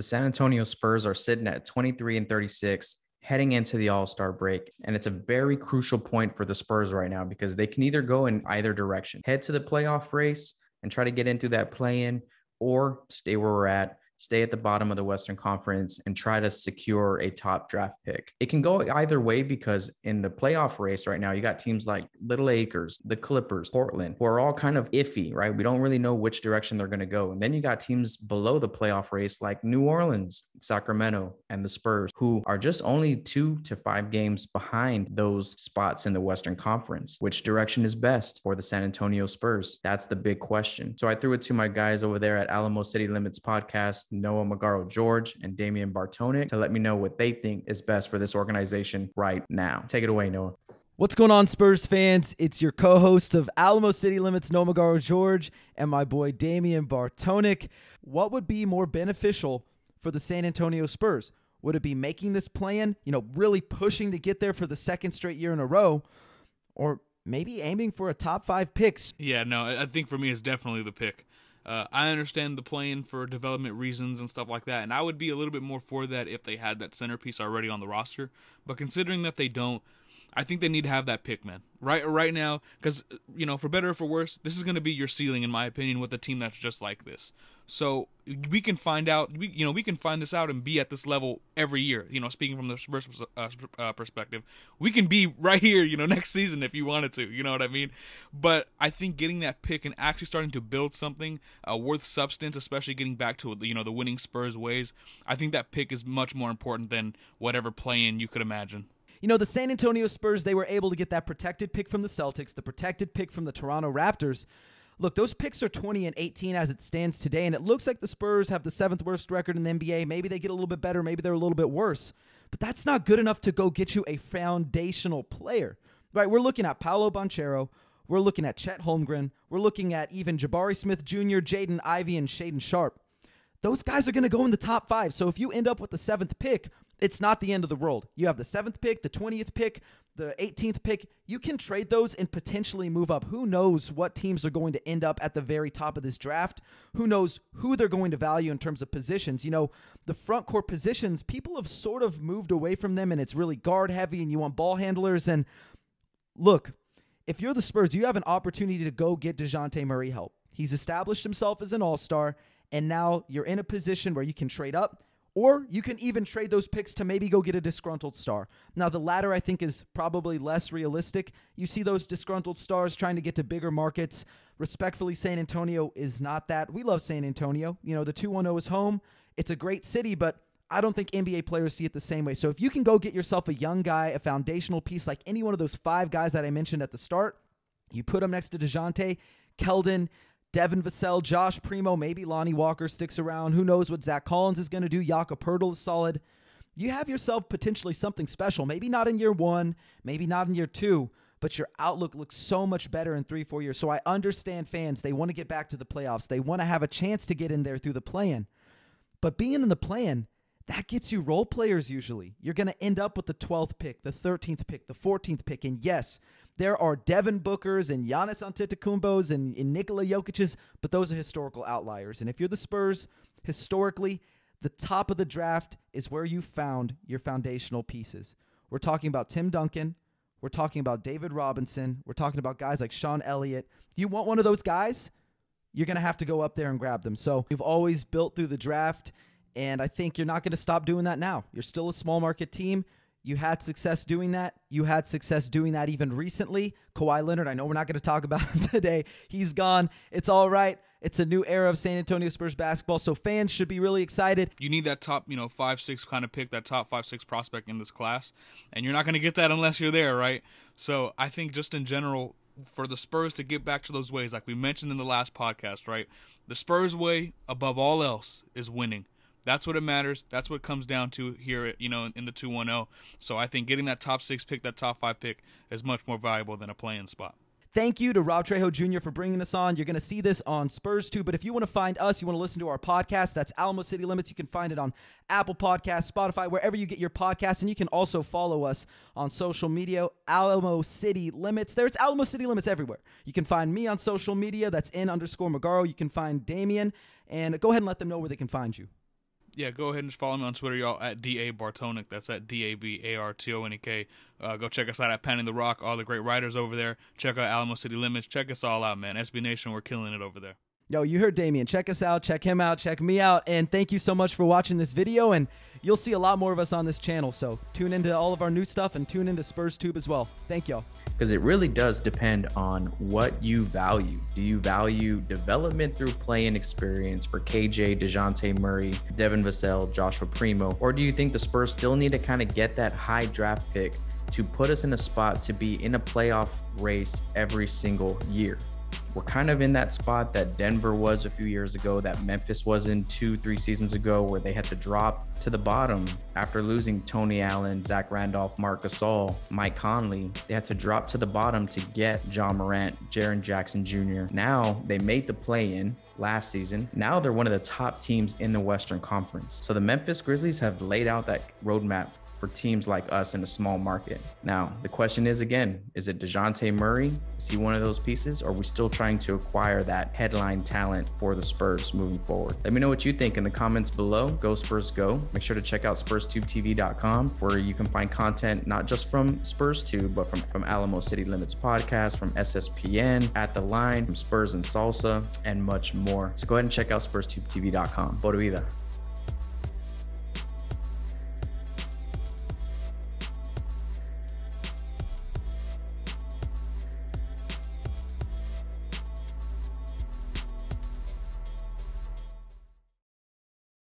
the San Antonio Spurs are sitting at 23-36 heading into the All-Star break. And it's a very crucial point for the Spurs right now because they can either go in either direction, head to the playoff race and try to get into that play-in, or stay where we're at, stay at the bottom of the Western Conference and try to secure a top draft pick. It can go either way because in the playoff race right now, you got teams like Little Acres, the Clippers, Portland, who are all kind of iffy, right? We don't really know which direction they're going to go. And then you got teams below the playoff race like New Orleans, Sacramento, and the Spurs, who are just only 2 to 5 games behind those spots in the Western Conference. Which direction is best for the San Antonio Spurs? That's the big question. So I threw it to my guys over there at Alamo City Limits Podcast, Noah Magaro George and Damien Bartonek, to let me know what they think is best for this organization right now. Take it away, Noah. What's going on, Spurs fans? It's your co-host of Alamo City Limits, Noah Magaro George, and my boy Damien Bartonek. What would be more beneficial for the San Antonio Spurs? Would it be making this plan, really pushing to get there for the second straight year in a row, or maybe aiming for a top 5 picks? Yeah, no, I think for me it's definitely the pick. I understand the plan for development reasons and stuff like that, and I would be a little bit more for that if they had that centerpiece already on the roster. But considering that they don't, I think they need to have that pick, man. Right now, because, for better or for worse, this is going to be your ceiling, in my opinion, with a team that's just like this. So we can find out, we can find this out and be at this level every year. Speaking from the Spurs perspective, we can be right here, next season if you wanted to, you know what I mean? But I think getting that pick and actually starting to build something worth substance, especially getting back to, the winning Spurs ways, I think that pick is much more important than whatever play-in you could imagine. The San Antonio Spurs, they were able to get that protected pick from the Celtics, the protected pick from the Toronto Raptors. Look, those picks are 20 and 18 as it stands today, and it looks like the Spurs have the 7th worst record in the NBA. Maybe they get a little bit better, maybe they're a little bit worse, but that's not good enough to go get you a foundational player. Right, we're looking at Paolo Banchero, we're looking at Chet Holmgren, we're looking at even Jabari Smith Jr., Jaden Ivey, and Shaden Sharp. Those guys are going to go in the top 5, so if you end up with the 7th pick, it's not the end of the world. You have the 7th pick, the 20th pick, the 18th pick. You can trade those and potentially move up. Who knows what teams are going to end up at the very top of this draft? Who knows who they're going to value in terms of positions? The front court positions, people have sort of moved away from them, and it's really guard heavy, and you want ball handlers. And look, if you're the Spurs, you have an opportunity to go get DeJounte Murray help. He's established himself as an all-star, and now you're in a position where you can trade up, or you can even trade those picks to maybe go get a disgruntled star. Now, the latter, I think, is probably less realistic. You see those disgruntled stars trying to get to bigger markets. Respectfully, San Antonio is not that. We love San Antonio. The 210 is home. It's a great city, but I don't think NBA players see it the same way. So if you can go get yourself a young guy, a foundational piece, like any one of those 5 guys that I mentioned at the start, you put them next to DeJounte, Keldon, Devin Vassell, Josh Primo, maybe Lonnie Walker sticks around. Who knows what Zach Collins is going to do? Jakob Poeltl is solid. You have yourself potentially something special. Maybe not in year 1, maybe not in year 2, but your outlook looks so much better in 3-4 years. So I understand fans. They want to get back to the playoffs. They want to have a chance to get in there through the play-in. But being in the play-in, that gets you role players usually. You're going to end up with the 12th pick, the 13th pick, the 14th pick. And yes, there are Devin Bookers and Giannis Antetokounmpos and Nikola Jokic's, but those are historical outliers. And if you're the Spurs, historically, the top of the draft is where you found your foundational pieces. We're talking about Tim Duncan. We're talking about David Robinson. We're talking about guys like Sean Elliott. You want one of those guys? You're going to have to go up there and grab them. So you've always built through the draft, and I think you're not going to stop doing that now. You're still a small market team. You had success doing that. You had success doing that even recently. Kawhi Leonard, I know we're not going to talk about him today. He's gone. It's all right. It's a new era of San Antonio Spurs basketball, so fans should be really excited. You need that top, 5-6 kind of pick, that top 5-6 prospect in this class, and you're not going to get that unless you're there, right? So I think just in general, for the Spurs to get back to those ways, like we mentioned in the last podcast, right? The Spurs way, above all else, is winning. That's what it matters. That's what it comes down to here, in the 210. So I think getting that top 6 pick, that top 5 pick, is much more valuable than a play-in spot. Thank you to Rob Trejo Jr. for bringing us on. You're going to see this on Spurs Tube, but if you want to find us, you want to listen to our podcast, that's Alamo City Limits. You can find it on Apple Podcasts, Spotify, wherever you get your podcasts, and you can also follow us on social media, Alamo City Limits. There's Alamo City Limits everywhere. You can find me on social media, that's N_Magaro. You can find Damien, and go ahead and let them know where they can find you. yeah, go ahead and just follow me on Twitter, y'all, at DA Bartonek. That's at DABARTONEK. Go check us out at Pounding the Rock. All the great writers over there. Check out Alamo City Limits. Check us all out, man. SB Nation, we're killing it over there. Yo, you heard Damien. Check us out. Check him out. Check me out. And thank you so much for watching this video. And you'll see a lot more of us on this channel. So tune into all of our new stuff and tune into Spurs Tube as well. Thank y'all. Because it really does depend on what you value. Do you value development through play and experience for KJ, DeJounte Murray, Devin Vassell, Joshua Primo? Or do you think the Spurs still need to kind of get that high draft pick to put us in a spot to be in a playoff race every single year? We're kind of in that spot that Denver was a few years ago, that Memphis was in 2-3 seasons ago, where they had to drop to the bottom after losing Tony Allen, Zach Randolph, Marc Gasol, Mike Conley. They had to drop to the bottom to get Ja Morant, Jaren Jackson Jr. Now they made the play-in last season. Now they're one of the top teams in the Western Conference. So the Memphis Grizzlies have laid out that roadmap for teams like us in a small market. Now, the question is again, is it DeJounte Murray? Is he one of those pieces? Or are we still trying to acquire that headline talent for the Spurs moving forward? Let me know what you think in the comments below. Go Spurs go. Make sure to check out SpursTubeTV.com, where you can find content not just from Spurs Tube, but from Alamo City Limits Podcast, from SSPN, At The Line, from Spurs and Salsa, and much more. So go ahead and check out SpursTubeTV.com. Boa vida.